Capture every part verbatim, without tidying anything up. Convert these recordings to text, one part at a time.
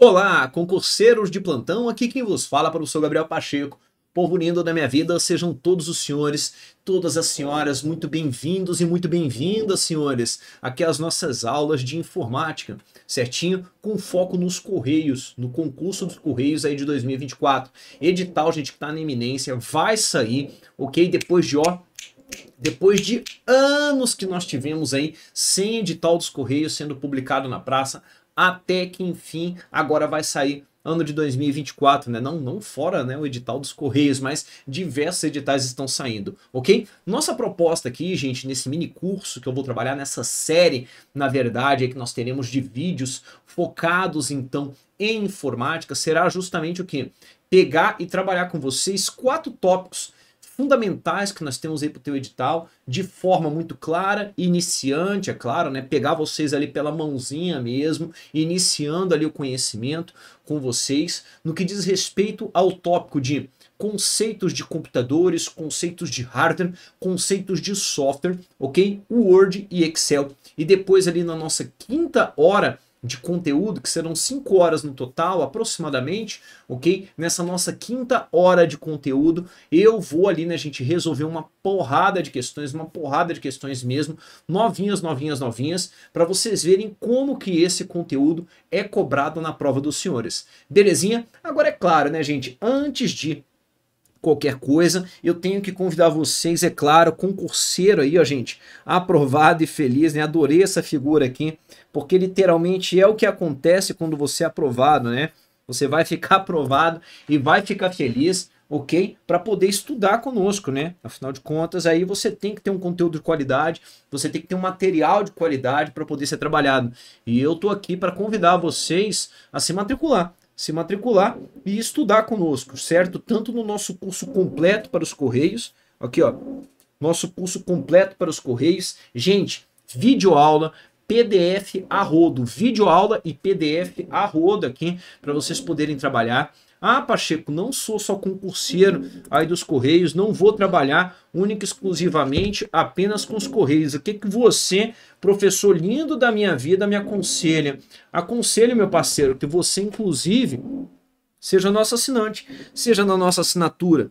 Olá, concurseiros de plantão, aqui quem vos fala é o professor Gabriel Pacheco. Povo lindo da minha vida, sejam todos os senhores, todas as senhoras, muito bem-vindos e muito bem-vindas, senhores, aqui às nossas aulas de informática, certinho? Com foco nos Correios, no concurso dos Correios aí de dois mil e vinte e quatro. Edital, gente, que tá na iminência, vai sair, ok? Depois de, ó... Depois de anos que nós tivemos aí sem edital dos Correios sendo publicado na praça, até que enfim, agora vai sair ano de dois mil e vinte e quatro, né? Não, não fora, né, o edital dos Correios, mas diversos editais estão saindo, ok? Nossa proposta aqui, gente, nesse mini curso que eu vou trabalhar, nessa série, na verdade, é que nós teremos de vídeos focados, então, em informática, será justamente o quê? Pegar e trabalhar com vocês quatro tópicos fundamentais que nós temos aí para o teu edital, de forma muito clara, iniciante, é claro, né? Pegar vocês ali pela mãozinha mesmo, iniciando ali o conhecimento com vocês, no que diz respeito ao tópico de conceitos de computadores, conceitos de hardware, conceitos de software, ok? Word e Excel. E depois ali na nossa quinta hora de conteúdo, que serão cinco horas no total, aproximadamente, ok? Nessa nossa quinta hora de conteúdo, eu vou ali, né, gente, resolver uma porrada de questões, uma porrada de questões mesmo, novinhas, novinhas, novinhas, para vocês verem como que esse conteúdo é cobrado na prova dos senhores. Belezinha? Agora é claro, né, gente, antes de qualquer coisa, eu tenho que convidar vocês, é claro, concurseiro aí, ó, gente, aprovado e feliz, né? Adorei essa figura aqui, porque literalmente é o que acontece quando você é aprovado, né? Você vai ficar aprovado e vai ficar feliz, ok? Para poder estudar conosco, né? Afinal de contas, aí você tem que ter um conteúdo de qualidade, você tem que ter um material de qualidade para poder ser trabalhado. E eu tô aqui para convidar vocês a se matricular. se matricular e estudar conosco, certo? Tanto no nosso curso completo para os Correios, aqui ó, nosso curso completo para os Correios, gente, videoaula, P D F a rodo, videoaula e P D F a rodo aqui, para vocês poderem trabalhar. Ah, Pacheco, não sou só concurseiro aí dos Correios, não vou trabalhar única e exclusivamente apenas com os Correios. O que que você, professor lindo da minha vida, me aconselha? Aconselho, meu parceiro, que você, inclusive, seja nosso assinante, seja na nossa assinatura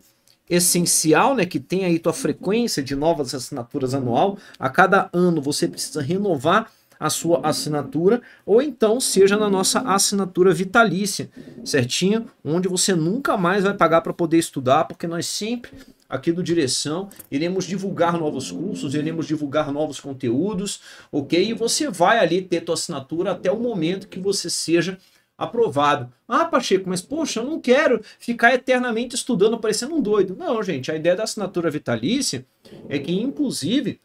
essencial, né, que tem aí tua frequência de novas assinaturas anual. A cada ano você precisa renovar a sua assinatura, ou então seja na nossa assinatura vitalícia, certinho? Onde você nunca mais vai pagar para poder estudar, porque nós sempre, aqui do Direção, iremos divulgar novos cursos, iremos divulgar novos conteúdos, ok? E você vai ali ter tua assinatura até o momento que você seja aprovado. Ah, Pacheco, mas poxa, eu não quero ficar eternamente estudando parecendo um doido. Não, gente, a ideia da assinatura vitalícia é que, inclusive,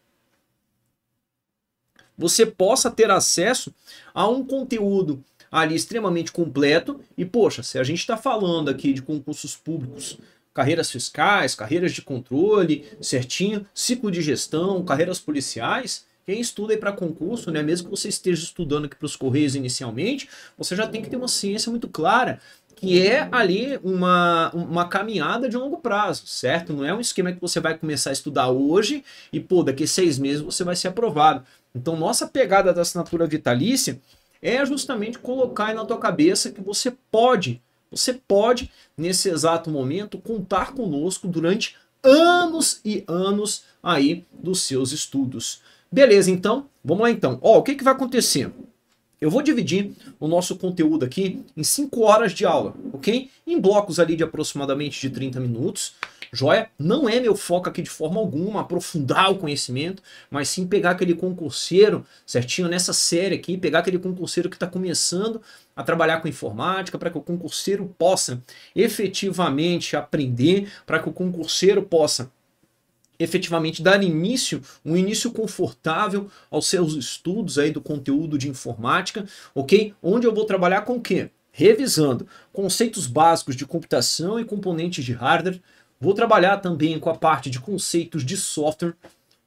você possa ter acesso a um conteúdo ali extremamente completo. E, poxa, se a gente está falando aqui de concursos públicos, carreiras fiscais, carreiras de controle, certinho, ciclo de gestão, carreiras policiais, quem estuda aí para concurso, né, mesmo que você esteja estudando aqui para os Correios inicialmente, você já tem que ter uma ciência muito clara, que é ali uma, uma caminhada de longo prazo, certo? Não é um esquema que você vai começar a estudar hoje e, pô, daqui a seis meses você vai ser aprovado. Então, nossa pegada da assinatura vitalícia é justamente colocar aí na tua cabeça que você pode, você pode, nesse exato momento, contar conosco durante anos e anos aí dos seus estudos. Beleza, então? Vamos lá, então. Ó, o que que vai acontecer? Eu vou dividir o nosso conteúdo aqui em cinco horas de aula, ok? Em blocos ali de aproximadamente de trinta minutos, joia? Não é meu foco aqui de forma alguma aprofundar o conhecimento, mas sim pegar aquele concurseiro, certinho, nessa série aqui, pegar aquele concurseiro que está começando a trabalhar com informática, para que o concurseiro possa efetivamente aprender, para que o concurseiro possa efetivamente dar início, um início confortável aos seus estudos aí do conteúdo de informática, ok? Onde eu vou trabalhar com o quê? Revisando conceitos básicos de computação e componentes de hardware, vou trabalhar também com a parte de conceitos de software,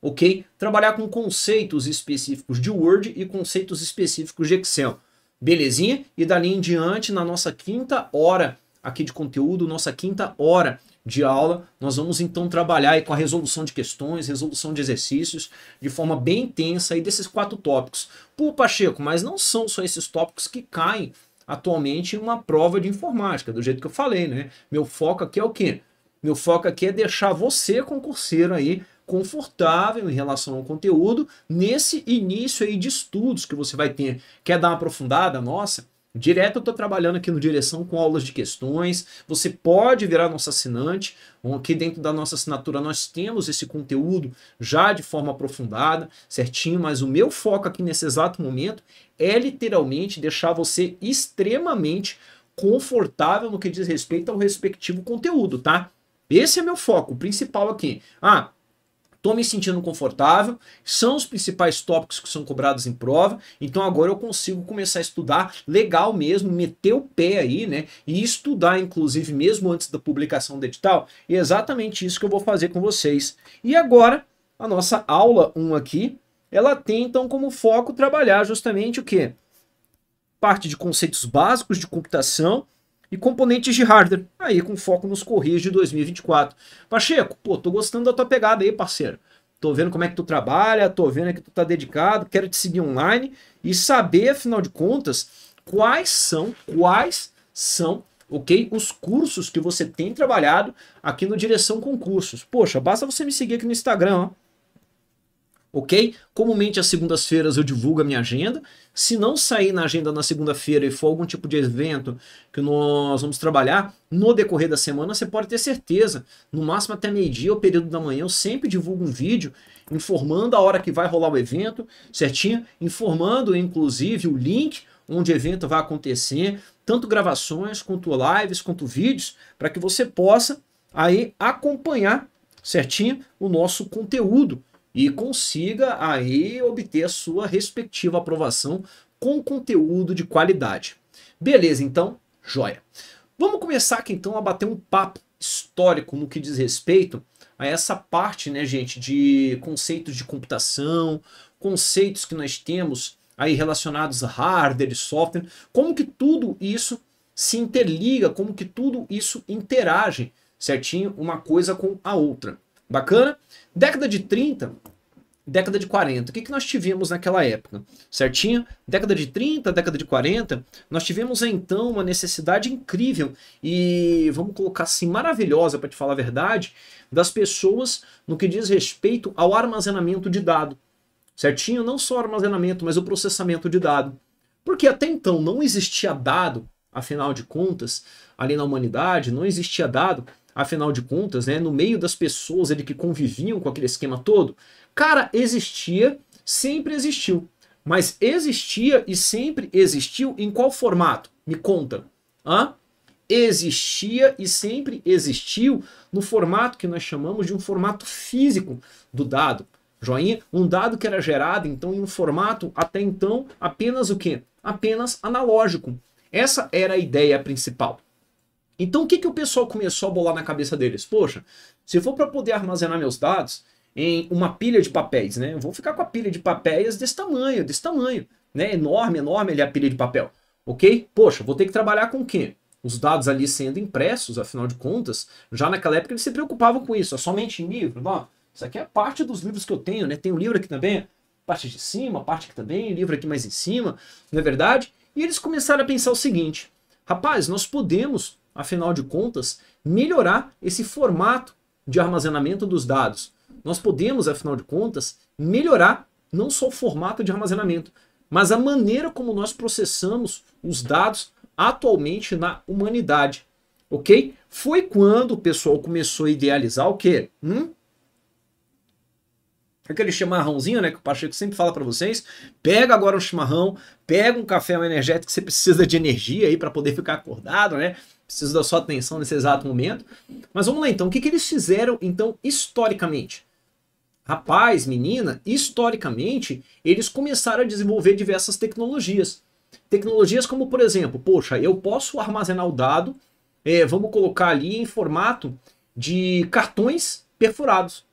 ok? Trabalhar com conceitos específicos de Word e conceitos específicos de Excel, belezinha? E dali em diante, na nossa quinta hora aqui de conteúdo, nossa quinta hora de aula, nós vamos então trabalhar aí com a resolução de questões, resolução de exercícios, de forma bem intensa aí desses quatro tópicos. Pô, Pacheco, mas não são só esses tópicos que caem atualmente uma prova de informática, do jeito que eu falei, né? Meu foco aqui é o quê? Meu foco aqui é deixar você, concurseiro, aí, confortável em relação ao conteúdo nesse início aí de estudos que você vai ter. Quer dar uma aprofundada? Nossa, direto eu estou trabalhando aqui no Direção com aulas de questões. Você pode virar nosso assinante. Aqui dentro da nossa assinatura nós temos esse conteúdo já de forma aprofundada, certinho, mas o meu foco aqui nesse exato momento é literalmente deixar você extremamente confortável no que diz respeito ao respectivo conteúdo, tá? Esse é meu foco principal aqui. Ah, estou me sentindo confortável, são os principais tópicos que são cobrados em prova, então agora eu consigo começar a estudar legal mesmo, meter o pé aí, né? E estudar, inclusive, mesmo antes da publicação do edital. E é exatamente isso que eu vou fazer com vocês. E agora, a nossa aula um aqui, ela tem, então, como foco trabalhar justamente o quê? Parte de conceitos básicos de computação e componentes de hardware, aí com foco nos Correios de dois mil e vinte e quatro. Pacheco, pô, tô gostando da tua pegada aí, parceiro. Tô vendo como é que tu trabalha, tô vendo que tu tá dedicado, quero te seguir online e saber, afinal de contas, quais são, quais são, ok, os cursos que você tem trabalhado aqui no Direção Concursos. Poxa, basta você me seguir aqui no Instagram, ó. Ok? Comumente às segundas-feiras eu divulgo a minha agenda. Se não sair na agenda na segunda-feira e for algum tipo de evento que nós vamos trabalhar no decorrer da semana, você pode ter certeza. No máximo até meio-dia ou período da manhã eu sempre divulgo um vídeo informando a hora que vai rolar o evento, certinho? Informando, inclusive, o link onde o evento vai acontecer, tanto gravações, quanto lives, quanto vídeos, para que você possa aí acompanhar, certinho, o nosso conteúdo e consiga aí obter a sua respectiva aprovação com conteúdo de qualidade. Beleza, então? Joia! Vamos começar aqui, então, a bater um papo histórico no que diz respeito a essa parte, né, gente, de conceitos de computação, conceitos que nós temos aí relacionados a hardware e software, como que tudo isso se interliga, como que tudo isso interage, certinho, uma coisa com a outra. Bacana? Década de trinta, década de quarenta, o que, que nós tivemos naquela época? Certinho? Década de trinta, década de quarenta, nós tivemos então uma necessidade incrível e, vamos colocar assim, maravilhosa, para te falar a verdade, das pessoas no que diz respeito ao armazenamento de dado. Certinho? Não só o armazenamento, mas o processamento de dado. Porque até então não existia dado, afinal de contas, ali na humanidade, não existia dado. Afinal de contas, né, no meio das pessoas ali que conviviam com aquele esquema todo, cara, existia, sempre existiu. Mas existia e sempre existiu em qual formato? Me conta. Hã? Existia e sempre existiu no formato que nós chamamos de um formato físico do dado. Joinha? Um dado que era gerado, então, em um formato, até então, apenas o quê? Apenas analógico. Essa era a ideia principal. Então o que, que o pessoal começou a bolar na cabeça deles? Poxa, se for para poder armazenar meus dados em uma pilha de papéis, né? Eu vou ficar com a pilha de papéis desse tamanho, desse tamanho, né? Enorme, enorme ali a pilha de papel, ok? Poxa, vou ter que trabalhar com o quê? Os dados ali sendo impressos, afinal de contas, já naquela época eles se preocupavam com isso, ó, somente em livro. Ó, isso aqui é parte dos livros que eu tenho, né? Tem um livro aqui também, parte de cima, parte aqui também, livro aqui mais em cima, não é verdade? E eles começaram a pensar o seguinte, rapaz, nós podemos, afinal de contas, melhorar esse formato de armazenamento dos dados. Nós podemos, afinal de contas, melhorar não só o formato de armazenamento, mas a maneira como nós processamos os dados atualmente na humanidade, ok? Foi quando o pessoal começou a idealizar o quê? Hum? Aquele chimarrãozinho, né, que o Pacheco sempre fala para vocês, pega agora um chimarrão, pega um café, um energético, que você precisa de energia aí para poder ficar acordado, né? Preciso da sua atenção nesse exato momento. Mas vamos lá, então. O que, que eles fizeram, então, historicamente? Rapaz, menina, historicamente, eles começaram a desenvolver diversas tecnologias. Tecnologias como, por exemplo, poxa, eu posso armazenar o dado, é, vamos colocar ali em formato de cartões perfurados.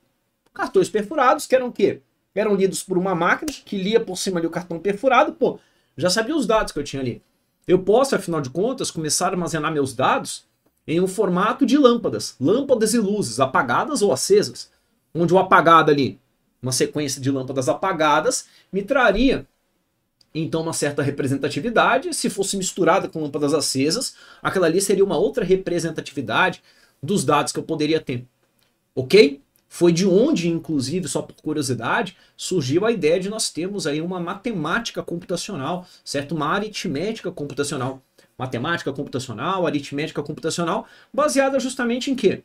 Cartões perfurados que eram o quê? Eram lidos por uma máquina que lia por cima ali o cartão perfurado. Pô, já sabia os dados que eu tinha ali. Eu posso, afinal de contas, começar a armazenar meus dados em um formato de lâmpadas. Lâmpadas e luzes, apagadas ou acesas. Onde o apagado ali, uma sequência de lâmpadas apagadas, me traria então uma certa representatividade. Se fosse misturada com lâmpadas acesas, aquela ali seria uma outra representatividade dos dados que eu poderia ter, ok? Foi de onde, inclusive, só por curiosidade, surgiu a ideia de nós termos aí uma matemática computacional, certo? Uma aritmética computacional. Matemática computacional, aritmética computacional, baseada justamente em quê?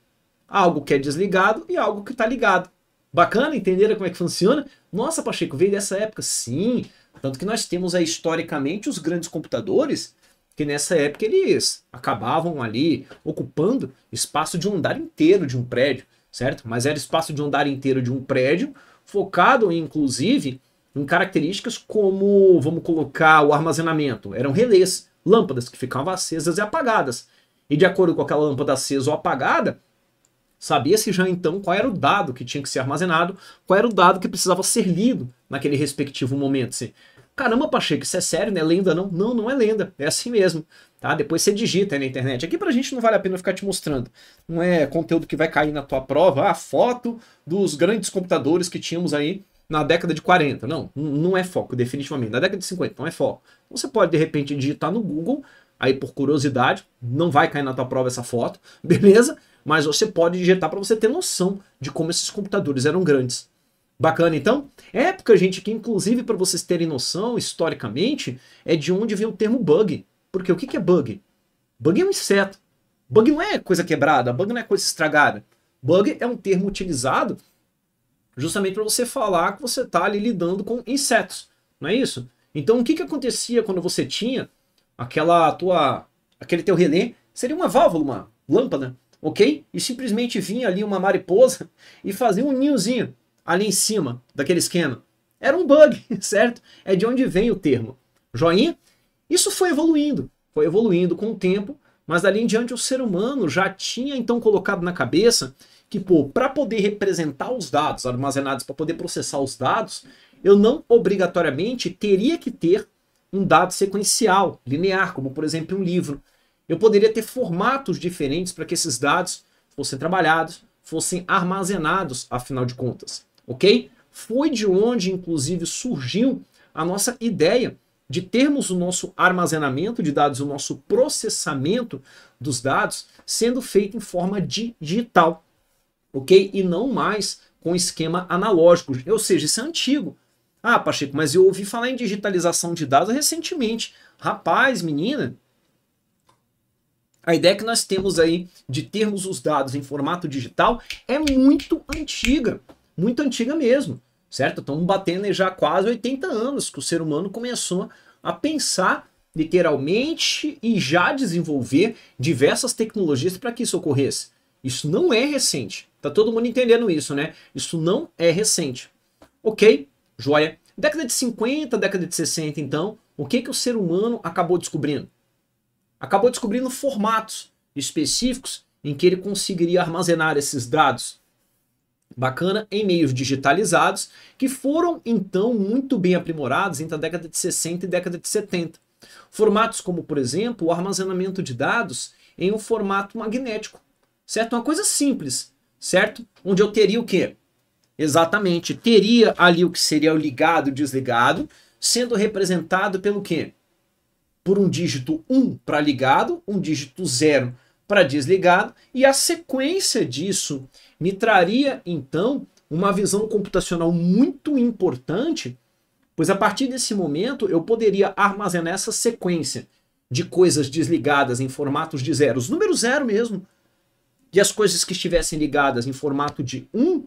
Algo que é desligado e algo que está ligado. Bacana? Entenderam como é que funciona? Nossa, Pacheco, veio dessa época? Sim. Tanto que nós temos aí, historicamente, os grandes computadores, que nessa época eles acabavam ali ocupando espaço de um andar inteiro de um prédio, certo? Mas era espaço de um andar inteiro de um prédio, focado, inclusive, em características como, vamos colocar, o armazenamento. Eram relés, lâmpadas que ficavam acesas e apagadas. E de acordo com aquela lâmpada acesa ou apagada, sabia-se já então qual era o dado que tinha que ser armazenado, qual era o dado que precisava ser lido naquele respectivo momento. Assim, caramba, Pacheco, isso é sério, não é lenda não? Não, não é lenda, é assim mesmo. Tá? Depois você digita aí na internet. Aqui pra gente não vale a pena ficar te mostrando. Não é conteúdo que vai cair na tua prova, a foto dos grandes computadores que tínhamos aí na década de quarenta. Não, não é foco, definitivamente. Na década de cinquenta, não é foco. Você pode, de repente, digitar no Google, aí por curiosidade, não vai cair na tua prova essa foto, beleza? Mas você pode digitar para você ter noção de como esses computadores eram grandes. Bacana, então? Época, gente, que inclusive, para vocês terem noção, historicamente, é de onde vem o termo bug. Porque o que é bug? Bug é um inseto. Bug não é coisa quebrada, bug não é coisa estragada. Bug é um termo utilizado justamente para você falar que você está ali lidando com insetos, não é isso? Então, o que que acontecia quando você tinha aquela tua, aquele teu relé? Seria uma válvula, uma lâmpada, ok? E simplesmente vinha ali uma mariposa e fazia um ninhozinho ali em cima daquele esquema. Era um bug, certo? É de onde vem o termo. Joinha? Isso foi evoluindo, foi evoluindo com o tempo, mas dali em diante o ser humano já tinha então colocado na cabeça que, pô, para poder representar os dados armazenados, para poder processar os dados, eu não obrigatoriamente teria que ter um dado sequencial, linear, como por exemplo um livro. Eu poderia ter formatos diferentes para que esses dados fossem trabalhados, fossem armazenados, afinal de contas, ok? Foi de onde, inclusive, surgiu a nossa ideia de termos o nosso armazenamento de dados, o nosso processamento dos dados sendo feito em forma digital, ok? E não mais com esquema analógico, ou seja, isso é antigo. Ah, Pacheco, mas eu ouvi falar em digitalização de dados recentemente. Rapaz, menina, a ideia que nós temos aí de termos os dados em formato digital é muito antiga, muito antiga mesmo. Certo? Estamos batendo já quase oitenta anos que o ser humano começou a pensar literalmente e já desenvolver diversas tecnologias para que isso ocorresse. Isso não é recente. Tá todo mundo entendendo isso, né? Isso não é recente. Ok, joia. Década de cinquenta, década de sessenta, então, o que que o ser humano acabou descobrindo? Acabou descobrindo formatos específicos em que ele conseguiria armazenar esses dados. Bacana, em meios digitalizados, que foram então muito bem aprimorados entre a década de sessenta e década de setenta. Formatos como, por exemplo, o armazenamento de dados em um formato magnético, certo? Uma coisa simples, certo? Onde eu teria o quê? Exatamente, teria ali o que seria o ligado e desligado, sendo representado pelo quê? Por um dígito um para ligado, um dígito zero para desligado, e a sequência disso me traria, então, uma visão computacional muito importante, pois a partir desse momento eu poderia armazenar essa sequência de coisas desligadas em formatos de zeros, número zero mesmo, e as coisas que estivessem ligadas em formato de um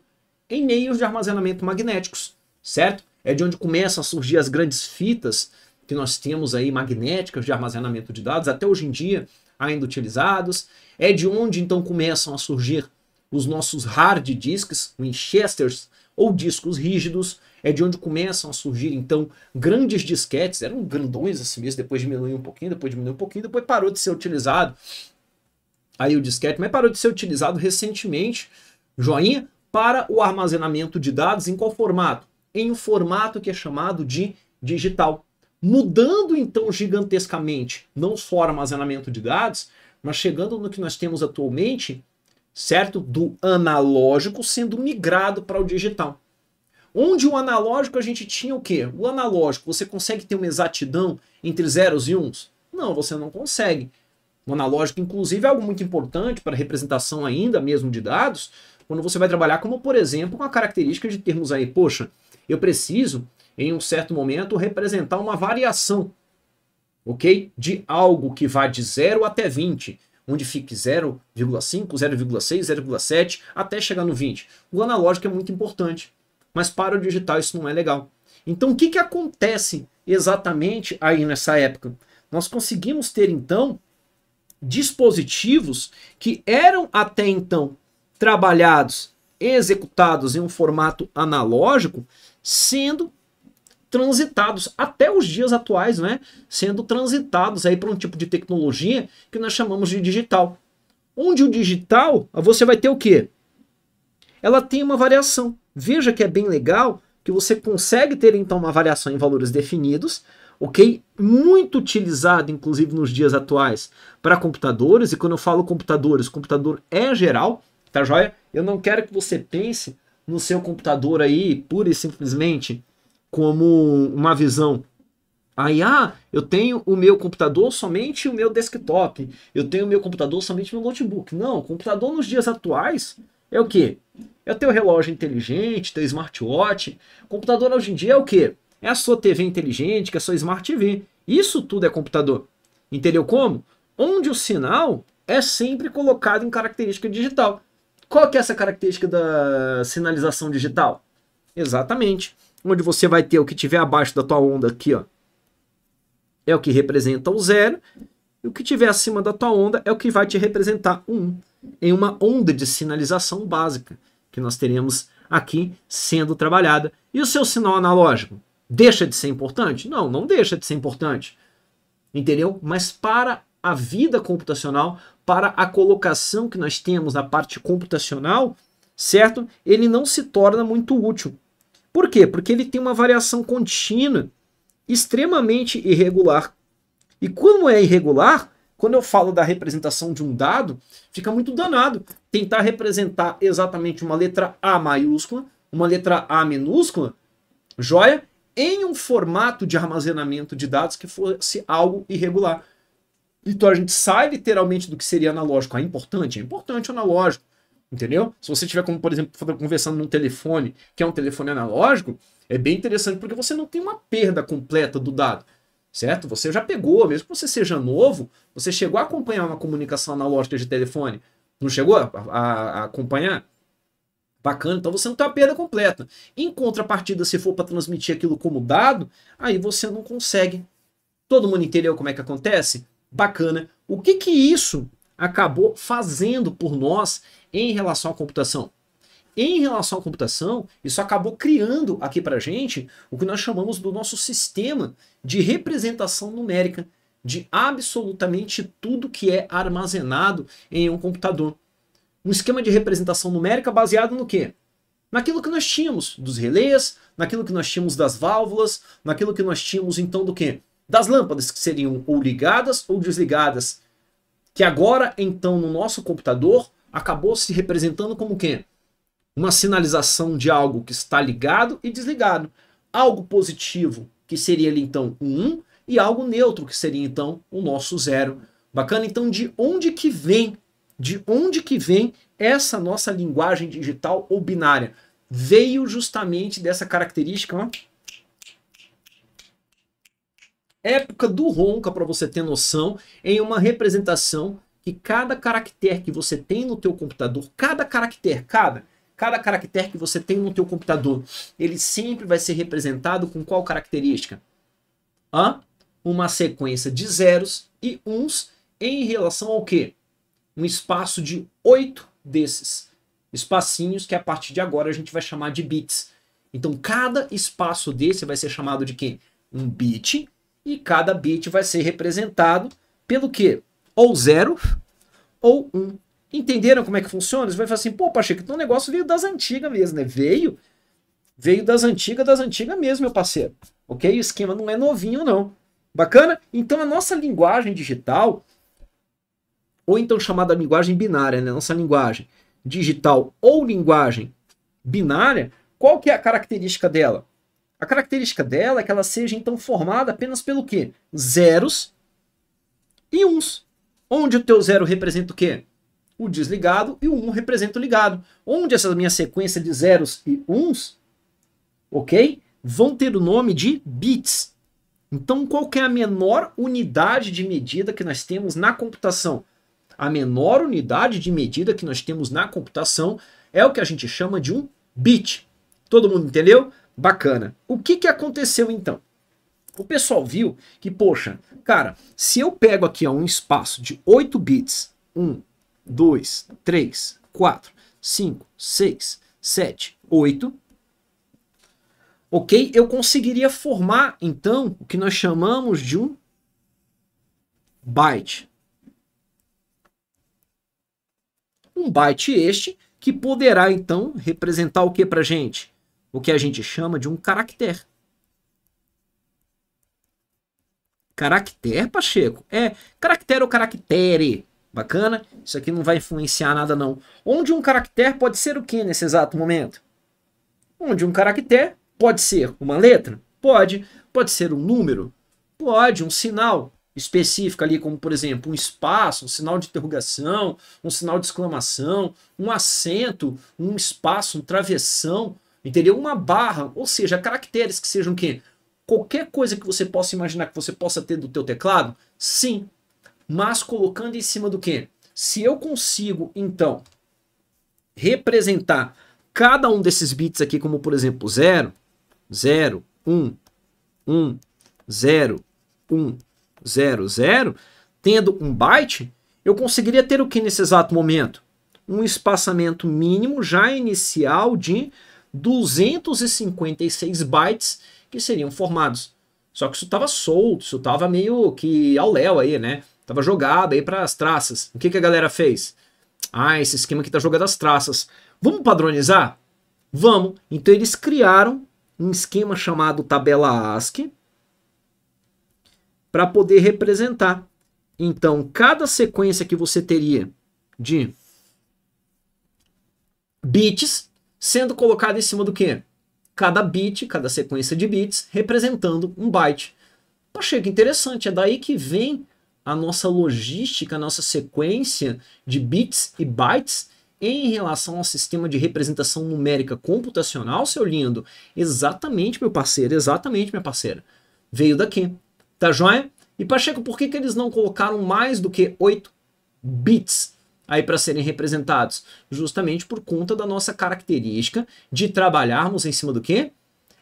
em meios de armazenamento magnéticos, certo? É de onde começam a surgir as grandes fitas que nós temos aí, magnéticas de armazenamento de dados, até hoje em dia ainda utilizados. É de onde, então, começam a surgir os nossos hard disks, Winchesters, ou discos rígidos. É de onde começam a surgir, então, grandes disquetes, eram grandões assim mesmo, depois diminuiu um pouquinho, depois diminuiu um pouquinho, depois parou de ser utilizado. Aí o disquete, mas parou de ser utilizado recentemente, joinha, para o armazenamento de dados em qual formato? Em um formato que é chamado de digital. Mudando, então, gigantescamente, não só armazenamento de dados, mas chegando no que nós temos atualmente, certo? Do analógico sendo migrado para o digital. Onde o analógico a gente tinha o quê? O analógico, você consegue ter uma exatidão entre zeros e uns? Não, você não consegue. O analógico, inclusive, é algo muito importante para a representação ainda mesmo de dados, quando você vai trabalhar como, por exemplo, com a característica de termos aí, poxa, eu preciso, em um certo momento, representar uma variação, ok? De algo que vai de zero até vinte, onde fique zero vírgula cinco, zero vírgula seis, zero vírgula sete, até chegar no vinte. O analógico é muito importante, mas para o digital isso não é legal. Então, o que, que acontece exatamente aí nessa época? Nós conseguimos ter, então, dispositivos que eram até então trabalhados, executados em um formato analógico, sendo transitados até os dias atuais, né? Sendo transitados aí para um tipo de tecnologia que nós chamamos de digital. Onde o digital, você vai ter o quê? Ela tem uma variação. Veja que é bem legal que você consegue ter então uma variação em valores definidos, ok? Muito utilizado, inclusive, nos dias atuais para computadores. E quando eu falo computadores, computador é geral, tá joia? Eu não quero que você pense no seu computador aí, pura e simplesmente, como uma visão. Aí, ah, eu tenho o meu computador somente o meu desktop. Eu tenho o meu computador somente o meu notebook. Não, o computador nos dias atuais é o quê? É o teu relógio inteligente, teu smartwatch. O computador hoje em dia é o quê? É a sua T V inteligente, que é a sua Smart T V. Isso tudo é computador. Entendeu como? Onde o sinal é sempre colocado em característica digital. Qual que é essa característica da sinalização digital? Exatamente. Onde você vai ter o que tiver abaixo da tua onda aqui, ó, é o que representa o zero. E o que tiver acima da tua onda é o que vai te representar o um. Em uma onda de sinalização básica, que nós teremos aqui sendo trabalhada. E o seu sinal analógico? Deixa de ser importante? Não, não deixa de ser importante. Entendeu? Mas para a vida computacional, para a colocação que nós temos na parte computacional, certo? Ele não se torna muito útil. Por quê? Porque ele tem uma variação contínua, extremamente irregular. E como é irregular, quando eu falo da representação de um dado, fica muito danado tentar representar exatamente uma letra A maiúscula, uma letra A minúscula, joia, em um formato de armazenamento de dados que fosse algo irregular. Então a gente sai literalmente do que seria analógico. Ah, é importante? É importante o analógico, entendeu? Se você tiver, como, por exemplo, conversando num telefone, que é um telefone analógico, é bem interessante porque você não tem uma perda completa do dado, certo? Você já pegou, mesmo que você seja novo, você chegou a acompanhar uma comunicação analógica de telefone, não chegou a, a, a acompanhar? Bacana, então você não tem a perda completa. Em contrapartida, se for para transmitir aquilo como dado, aí você não consegue. Todo mundo entendeu como é que acontece? Bacana. O que que isso acabou fazendo por nós em relação à computação? Em relação à computação, isso acabou criando aqui para a gente o que nós chamamos do nosso sistema de representação numérica de absolutamente tudo que é armazenado em um computador. Um esquema de representação numérica baseado no quê? Naquilo que nós tínhamos dos relés, naquilo que nós tínhamos das válvulas, naquilo que nós tínhamos então do quê? Das lâmpadas que seriam ou ligadas ou desligadas, que agora então no nosso computador acabou se representando como o quê? Uma sinalização de algo que está ligado e desligado. Algo positivo, que seria ali então o um, e algo neutro, que seria então o nosso zero. Bacana? Então de onde que vem? De onde que vem essa nossa linguagem digital ou binária? Veio justamente dessa característica, ó. Época do ronca, para você ter noção, em uma representação que cada caractere que você tem no teu computador, cada caractere, cada, cada caractere que você tem no teu computador, ele sempre vai ser representado com qual característica? Hã? Uma sequência de zeros e uns em relação ao quê? Um espaço de oito desses espacinhos que a partir de agora a gente vai chamar de bits. Então cada espaço desse vai ser chamado de quê? Um bit. E cada bit vai ser representado pelo quê? Ou zero ou um. Entenderam como é que funciona? Você vai falar assim, pô, Pacheco, então o negócio veio das antigas mesmo, né? Veio, veio das antigas, das antigas mesmo, meu parceiro. Ok? O esquema não é novinho, não. Bacana? Então a nossa linguagem digital, ou então chamada linguagem binária, né? Nossa linguagem digital ou linguagem binária, Qual que é a característica dela? A característica dela é que ela seja, então, formada apenas pelo quê? Zeros e uns. Onde o teu zero representa o quê? O desligado, e o um representa o ligado. Onde essa minha sequência de zeros e uns, ok? Vão ter o nome de bits. Então, qual que é a menor unidade de medida que nós temos na computação? A menor unidade de medida que nós temos na computação é o que a gente chama de um bit. Todo mundo entendeu? Bacana. O que, que aconteceu então? O pessoal viu que, poxa, cara, se eu pego aqui ó, um espaço de oito bits, um, dois, três, quatro, cinco, seis, sete, oito, ok? Eu conseguiria formar, então, o que nós chamamos de um byte. Um byte este que poderá, então, representar o que pra gente? O que a gente chama de um caractere. Caractere, Pacheco? É, caractere ou caractere. Bacana? Isso aqui não vai influenciar nada, não. Onde um caractere pode ser o que nesse exato momento? Onde um caractere pode ser uma letra? Pode. Pode ser um número? Pode. Um sinal específico ali, como, por exemplo, um espaço, um sinal de interrogação, um sinal de exclamação, um acento, um espaço, um travessão. Entendeu? Uma barra, ou seja, caracteres que sejam o quê? Qualquer coisa que você possa imaginar que você possa ter do teu teclado, sim. Mas colocando em cima do quê? Se eu consigo, então, representar cada um desses bits aqui, como por exemplo, zero, zero, um, um, zero, um, zero, zero, tendo um byte, eu conseguiria ter o que nesse exato momento? Um espaçamento mínimo já inicial de duzentos e cinquenta e seis bytes que seriam formados. Só que isso estava solto, isso estava meio que ao léu aí, né? Estava jogado aí para as traças. O que, que a galera fez? Ah, esse esquema aqui está jogado às traças. Vamos padronizar? Vamos. Então eles criaram um esquema chamado tabela ASCII para poder representar. Então cada sequência que você teria de bits sendo colocado em cima do quê? Cada bit, cada sequência de bits, representando um byte. Achei que interessante, é daí que vem a nossa logística, a nossa sequência de bits e bytes em relação ao sistema de representação numérica computacional, seu lindo. Exatamente, meu parceiro, exatamente, minha parceira. Veio daqui, tá joia? E Pacheco, por que, que eles não colocaram mais do que oito bits? Aí para serem representados, justamente por conta da nossa característica de trabalharmos em cima do quê?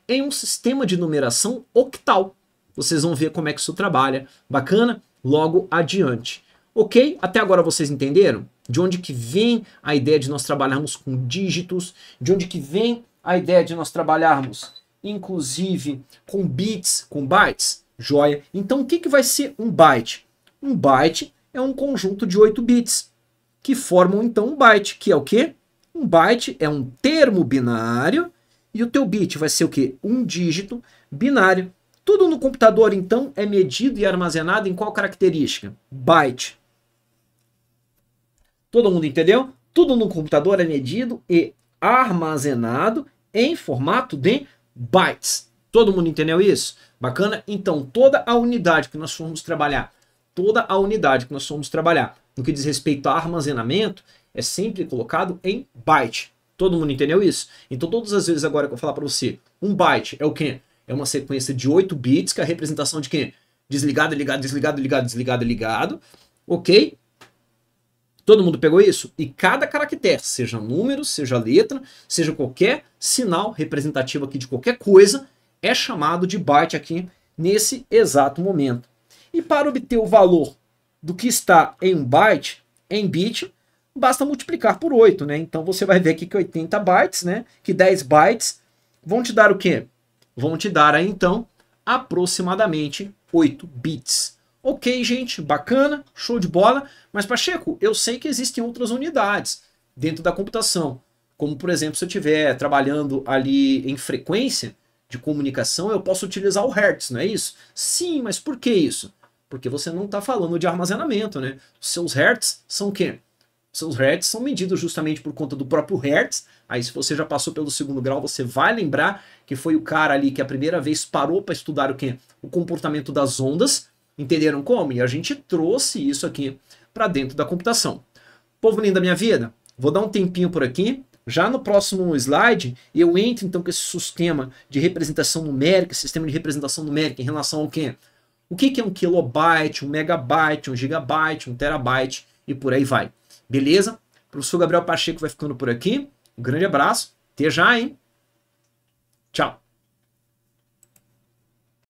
Em um sistema de numeração octal. Vocês vão ver como é que isso trabalha. Bacana? Logo adiante. Ok? Até agora vocês entenderam? De onde que vem a ideia de nós trabalharmos com dígitos? De onde que vem a ideia de nós trabalharmos, inclusive, com bits, com bytes? Joia! Então, o que, que vai ser um byte? Um byte é um conjunto de oito bits. Que formam, então, um byte, que é o quê? Um byte é um termo binário, e o teu bit vai ser o quê? Um dígito binário. Tudo no computador, então, é medido e armazenado em qual característica? Byte. Todo mundo entendeu? Tudo no computador é medido e armazenado em formato de bytes. Todo mundo entendeu isso? Bacana? Então, toda a unidade que nós formos trabalhar, toda a unidade que nós formos trabalhar, no que diz respeito a armazenamento, é sempre colocado em byte. Todo mundo entendeu isso? Então todas as vezes agora que eu falar para você, um byte é o quê? É uma sequência de oito bits, que é a representação de quê? Desligado, ligado, desligado, ligado, desligado, ligado. Ok? Todo mundo pegou isso? E cada caractere, seja número, seja letra, seja qualquer sinal representativo aqui de qualquer coisa, é chamado de byte aqui nesse exato momento. E para obter o valor do que está em um byte, em bit, basta multiplicar por oito, né? Então você vai ver aqui que oitenta bytes, né? Que dez bytes vão te dar o quê? Vão te dar, aí, então, aproximadamente oito bits. Ok, gente, bacana, show de bola. Mas, Pacheco, eu sei que existem outras unidades dentro da computação. Como, por exemplo, se eu estiver trabalhando ali em frequência de comunicação, eu posso utilizar o hertz, não é isso? Sim, mas por que isso? Porque você não está falando de armazenamento, né? Os seus hertz são o quê? Os hertz são medidos justamente por conta do próprio hertz. Aí se você já passou pelo segundo grau, você vai lembrar que foi o cara ali que a primeira vez parou para estudar o quê? O comportamento das ondas. Entenderam como? E a gente trouxe isso aqui para dentro da computação. Povo lindo da minha vida, vou dar um tempinho por aqui. Já no próximo slide, eu entro então com esse sistema de representação numérica, sistema de representação numérica em relação ao quê? O que que é um kilobyte, um megabyte, um gigabyte, um terabyte e por aí vai. Beleza? O professor Gabriel Pacheco vai ficando por aqui. Um grande abraço. Até já, hein? Tchau.